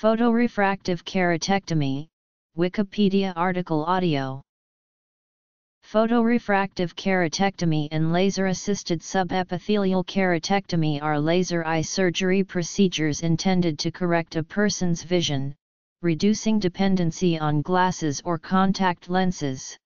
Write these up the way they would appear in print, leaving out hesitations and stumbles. Photorefractive keratectomy, Wikipedia article audio. Photorefractive keratectomy and laser-assisted subepithelial keratectomy are laser eye surgery procedures intended to correct a person's vision, reducing dependency on glasses or contact lenses.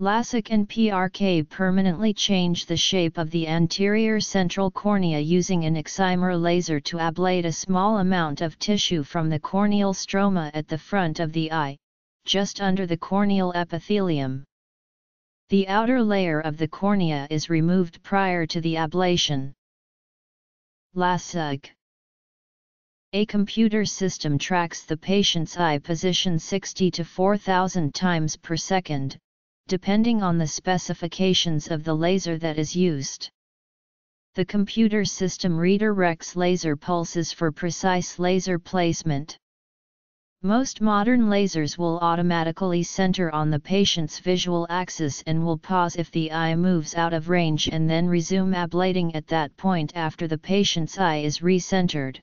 LASIK and PRK permanently change the shape of the anterior central cornea using an excimer laser to ablate a small amount of tissue from the corneal stroma at the front of the eye, just under the corneal epithelium. The outer layer of the cornea is removed prior to the ablation. LASEK. A computer system tracks the patient's eye position 60 to 4,000 times per second, depending on the specifications of the laser that is used. The computer system redirects laser pulses for precise laser placement. Most modern lasers will automatically center on the patient's visual axis and will pause if the eye moves out of range and then resume ablating at that point after the patient's eye is recentered.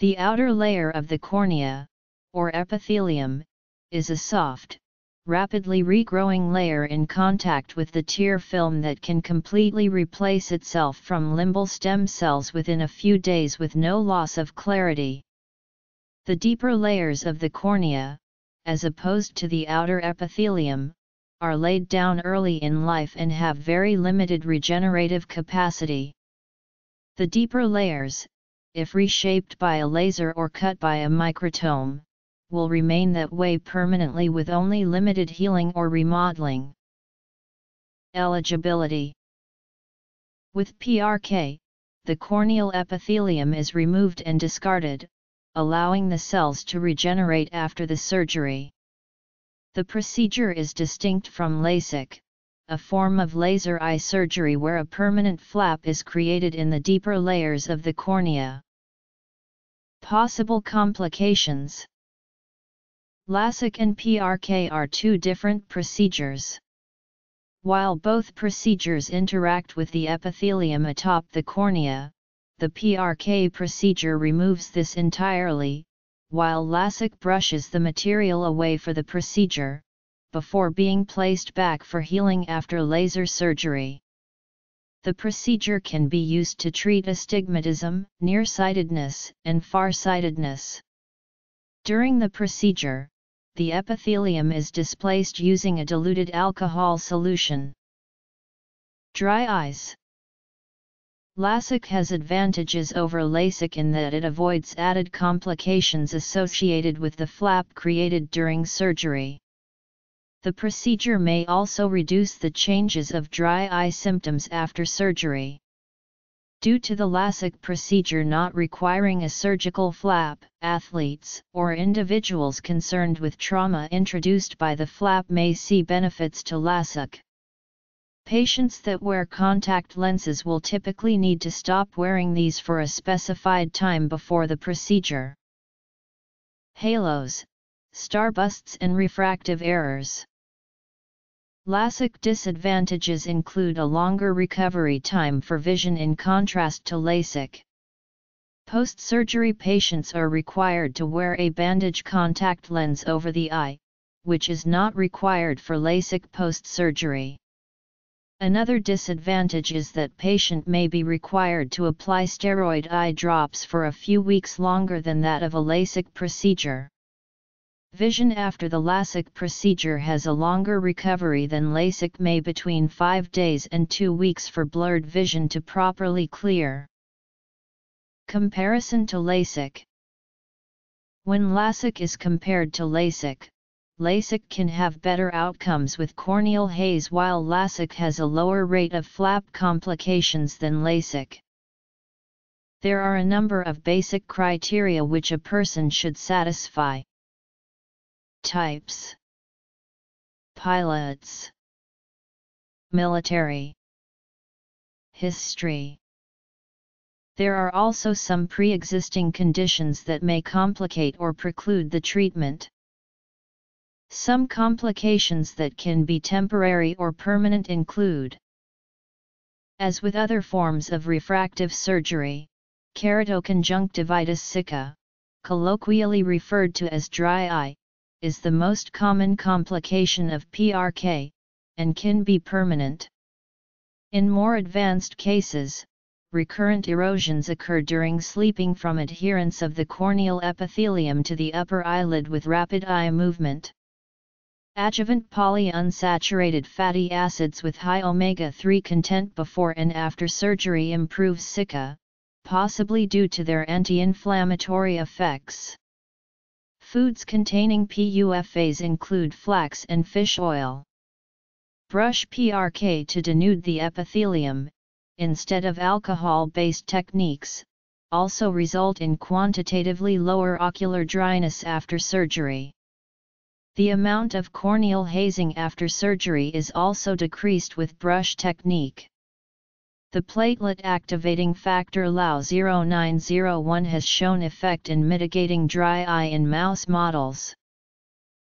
The outer layer of the cornea, or epithelium, is a soft, rapidly regrowing layer in contact with the tear film that can completely replace itself from limbal stem cells within a few days with no loss of clarity. The deeper layers of the cornea, as opposed to the outer epithelium, are laid down early in life and have very limited regenerative capacity. The deeper layers, if reshaped by a laser or cut by a microtome, will remain that way permanently with only limited healing or remodeling. Eligibility. With PRK, the corneal epithelium is removed and discarded, allowing the cells to regenerate after the surgery. The procedure is distinct from LASIK, a form of laser eye surgery where a permanent flap is created in the deeper layers of the cornea. Possible complications. LASIK and PRK are two different procedures. While both procedures interact with the epithelium atop the cornea, the PRK procedure removes this entirely, while LASIK brushes the material away for the procedure, before being placed back for healing after laser surgery. The procedure can be used to treat astigmatism, nearsightedness, and farsightedness. During the procedure, the epithelium is displaced using a diluted alcohol solution. Dry eyes. LASIK has advantages over LASIK in that it avoids added complications associated with the flap created during surgery. The procedure may also reduce the changes of dry eye symptoms after surgery. Due to the LASIK procedure not requiring a surgical flap, athletes or individuals concerned with trauma introduced by the flap may see benefits to LASIK. Patients that wear contact lenses will typically need to stop wearing these for a specified time before the procedure. Halos, starbursts, and refractive errors. LASIK disadvantages include a longer recovery time for vision in contrast to LASIK. Post-surgery patients are required to wear a bandage contact lens over the eye, which is not required for LASIK post-surgery. Another disadvantage is that patient may be required to apply steroid eye drops for a few weeks longer than that of a LASIK procedure. Vision after the LASIK procedure has a longer recovery than LASIK, may between 5 days and 2 weeks for blurred vision to properly clear. Comparison to LASIK. When LASIK is compared to LASIK, LASIK can have better outcomes with corneal haze, while LASIK has a lower rate of flap complications than LASIK. There are a number of basic criteria which a person should satisfy. Types: pilots, military, history. There are also some pre-existing conditions that may complicate or preclude the treatment. Some complications that can be temporary or permanent include, as with other forms of refractive surgery, keratoconjunctivitis sicca, colloquially referred to as dry eye, is the most common complication of PRK, and can be permanent. In more advanced cases, recurrent erosions occur during sleeping from adherence of the corneal epithelium to the upper eyelid with rapid eye movement. Adjuvant polyunsaturated fatty acids with high omega-3 content before and after surgery improve SICA, possibly due to their anti-inflammatory effects. Foods containing PUFAs include flax and fish oil. Brush PRK to denude the epithelium, instead of alcohol-based techniques, also result in quantitatively lower ocular dryness after surgery. The amount of corneal hazing after surgery is also decreased with brush technique. The platelet activating factor LAU0901 has shown effect in mitigating dry eye in mouse models.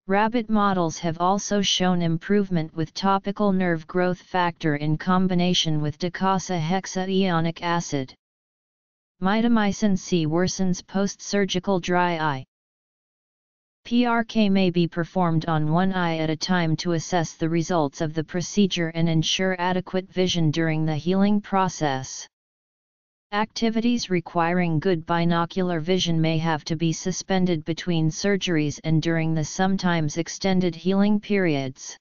Rabbit models have also shown improvement with topical nerve growth factor in combination with docosahexaenoic acid. Mitomycin C worsens post-surgical dry eye. PRK may be performed on one eye at a time to assess the results of the procedure and ensure adequate vision during the healing process. Activities requiring good binocular vision may have to be suspended between surgeries and during the sometimes extended healing periods.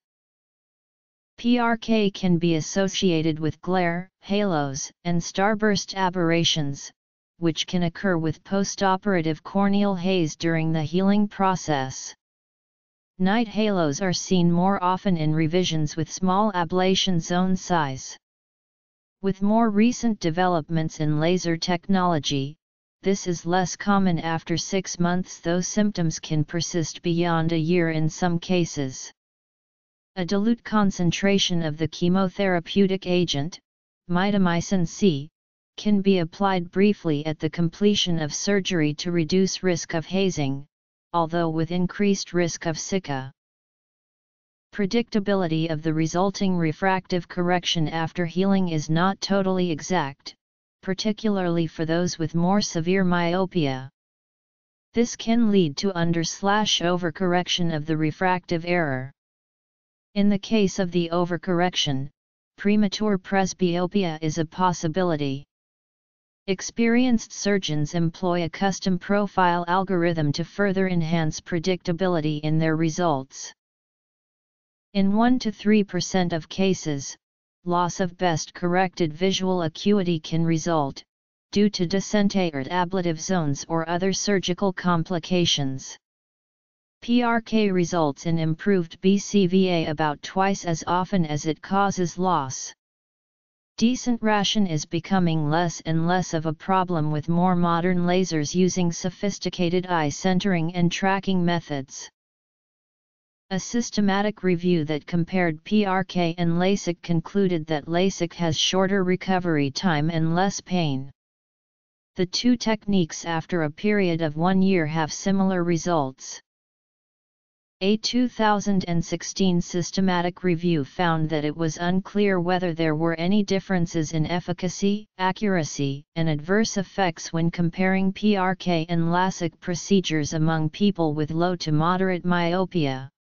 PRK can be associated with glare, halos, and starburst aberrations, which can occur with postoperative corneal haze during the healing process. Night halos are seen more often in revisions with small ablation zone size. With more recent developments in laser technology, this is less common after 6 months, though symptoms can persist beyond a year in some cases. A dilute concentration of the chemotherapeutic agent, mitomycin C, can be applied briefly at the completion of surgery to reduce risk of hazing, although with increased risk of SICA. Predictability of the resulting refractive correction after healing is not totally exact, particularly for those with more severe myopia. This can lead to under/overcorrection of the refractive error. In the case of the overcorrection, premature presbyopia is a possibility. Experienced surgeons employ a custom profile algorithm to further enhance predictability in their results. In 1 to 3% of cases, loss of best corrected visual acuity can result, due to descentated ablative zones or other surgical complications. PRK results in improved BCVA about twice as often as it causes loss. Decent ration is becoming less and less of a problem with more modern lasers using sophisticated eye centering and tracking methods. A systematic review that compared PRK and LASIK concluded that LASIK has shorter recovery time and less pain. The two techniques after a period of 1 year have similar results. A 2016 systematic review found that it was unclear whether there were any differences in efficacy, accuracy, and adverse effects when comparing PRK and LASIK procedures among people with low to moderate myopia.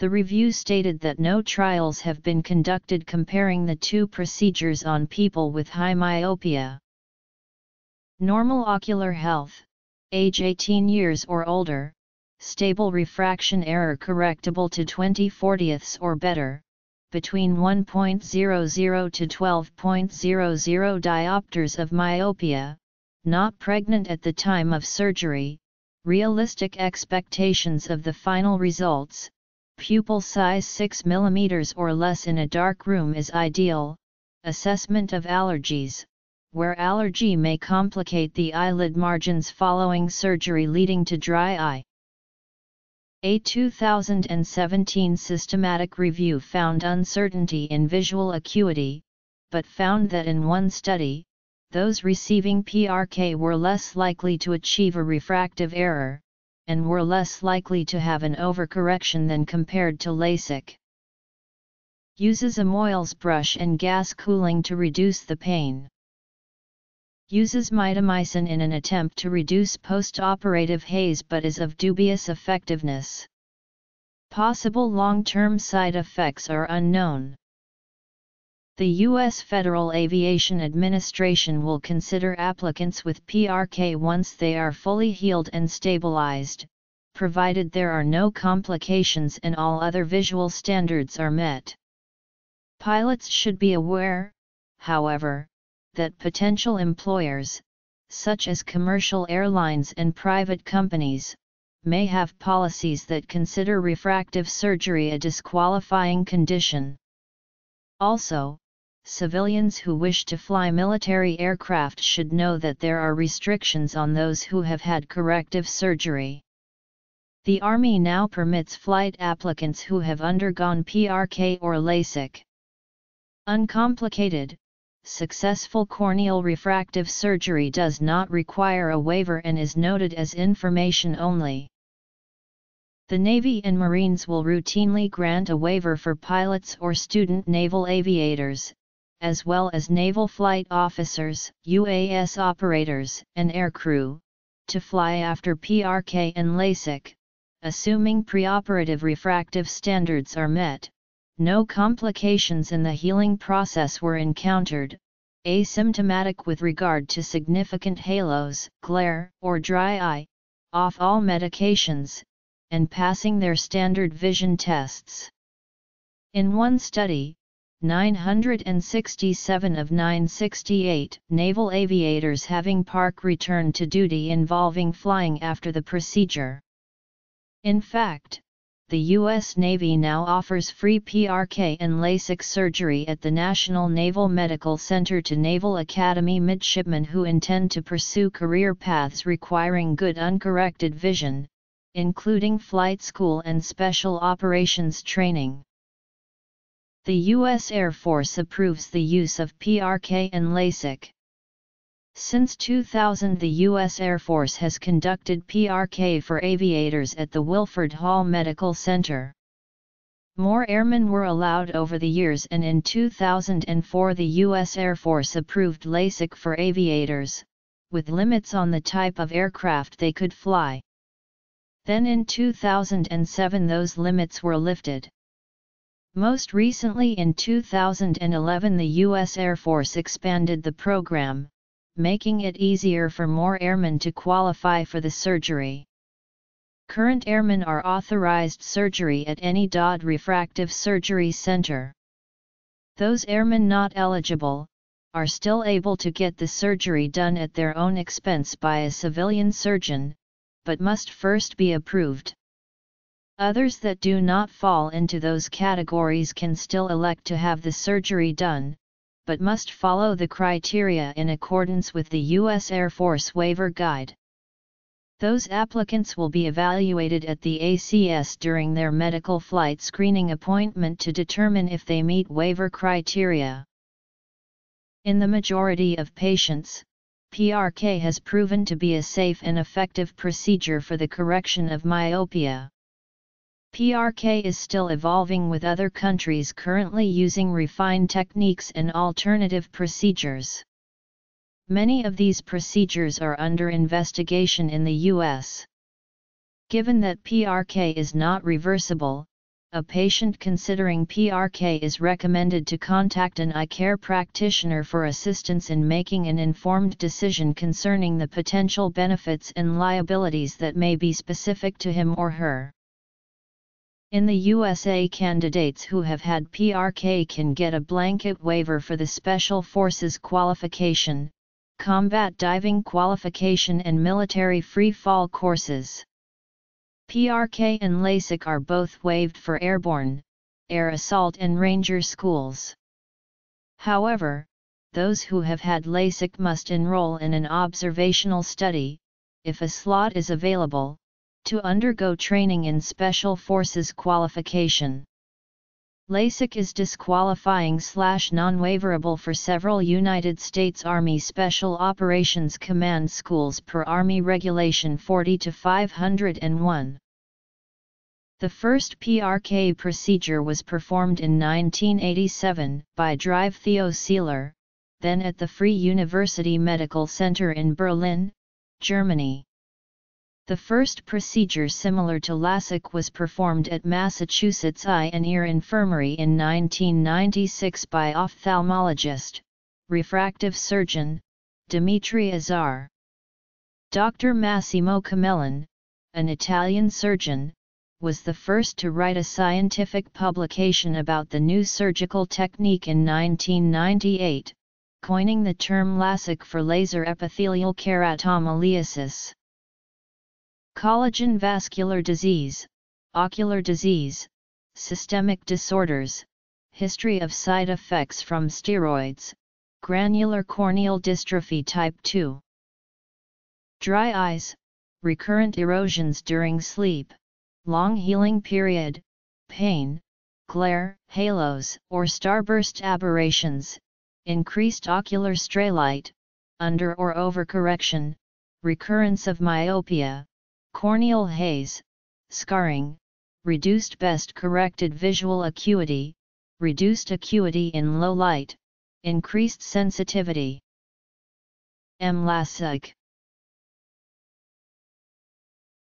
The review stated that no trials have been conducted comparing the two procedures on people with high myopia. Normal ocular health, age 18 years or older, stable refraction error correctable to 20/40 or better, between 1.00 to 12.00 diopters of myopia, not pregnant at the time of surgery, realistic expectations of the final results. Pupil size 6 mm or less in a dark room is ideal. Assessment of allergies, where allergy may complicate the eyelid margins following surgery leading to dry eye. A 2017 systematic review found uncertainty in visual acuity, but found that in one study, those receiving PRK were less likely to achieve a refractive error, and were less likely to have an overcorrection than compared to LASIK. Uses a Moyle's brush and gas cooling to reduce the pain. uses mitomycin in an attempt to reduce post-operative haze but is of dubious effectiveness. Possible long-term side effects are unknown. The U.S. Federal Aviation Administration will consider applicants with PRK once they are fully healed and stabilized, provided there are no complications and all other visual standards are met. Pilots should be aware, however, that potential employers, such as commercial airlines and private companies, may have policies that consider refractive surgery a disqualifying condition. Also, civilians who wish to fly military aircraft should know that there are restrictions on those who have had corrective surgery. The Army now permits flight applicants who have undergone PRK or LASIK. Uncomplicated, successful corneal refractive surgery does not require a waiver and is noted as information only. The Navy and Marines will routinely grant a waiver for pilots or student naval aviators, as well as naval flight officers, UAS operators, and aircrew, to fly after PRK and LASIK, assuming preoperative refractive standards are met, no complications in the healing process were encountered, asymptomatic with regard to significant halos, glare, or dry eye, off all medications, and passing their standard vision tests. In one study, 967 of 968 naval aviators having PRK returned to duty involving flying after the procedure. In fact, the U.S. Navy now offers free PRK and LASIK surgery at the National Naval Medical Center to Naval Academy midshipmen who intend to pursue career paths requiring good uncorrected vision, including flight school and special operations training. The U.S. Air Force approves the use of PRK and LASIK. Since 2000, the U.S. Air Force has conducted PRK for aviators at the Wilford Hall Medical Center. More airmen were allowed over the years, and in 2004 the U.S. Air Force approved LASIK for aviators, with limits on the type of aircraft they could fly. Then in 2007 those limits were lifted. Most recently in 2011 the U.S. Air Force expanded the program, making it easier for more airmen to qualify for the surgery. Current airmen are authorized surgery at any DOD refractive surgery center. Those airmen not eligible, are still able to get the surgery done at their own expense by a civilian surgeon, but must first be approved. Others that do not fall into those categories can still elect to have the surgery done, but must follow the criteria in accordance with the U.S. Air Force Waiver Guide. Those applicants will be evaluated at the ACS during their medical flight screening appointment to determine if they meet waiver criteria. In the majority of patients, PRK has proven to be a safe and effective procedure for the correction of myopia. PRK is still evolving with other countries currently using refined techniques and alternative procedures. Many of these procedures are under investigation in the U.S. Given that PRK is not reversible, a patient considering PRK is recommended to contact an eye care practitioner for assistance in making an informed decision concerning the potential benefits and liabilities that may be specific to him or her. In the USA, candidates who have had PRK can get a blanket waiver for the Special Forces qualification, combat diving qualification and military free-fall courses. PRK and LASIK are both waived for airborne, air assault and ranger schools. However, those who have had LASIK must enroll in an observational study, if a slot is available, to undergo training in Special Forces qualification. LASIK is disqualifying/non-waiverable for several United States Army Special Operations Command schools per Army Regulation 40-501. The first PRK procedure was performed in 1987 by Theo Seiler, then at the Free University Medical Center in Berlin, Germany. The first procedure similar to LASIK was performed at Massachusetts Eye and Ear Infirmary in 1996 by ophthalmologist, refractive surgeon, Dimitri Azar. Dr. Massimo Camellin, an Italian surgeon, was the first to write a scientific publication about the new surgical technique in 1998, coining the term LASIK for laser epithelial keratomileusis. Collagen vascular disease, ocular disease, systemic disorders, history of side effects from steroids, granular corneal dystrophy type 2. Dry eyes, recurrent erosions during sleep, long healing period, pain, glare, halos or starburst aberrations, increased ocular stray light, under or overcorrection, recurrence of myopia, corneal haze, scarring, reduced best corrected visual acuity, reduced acuity in low light, increased sensitivity. M-LASIK.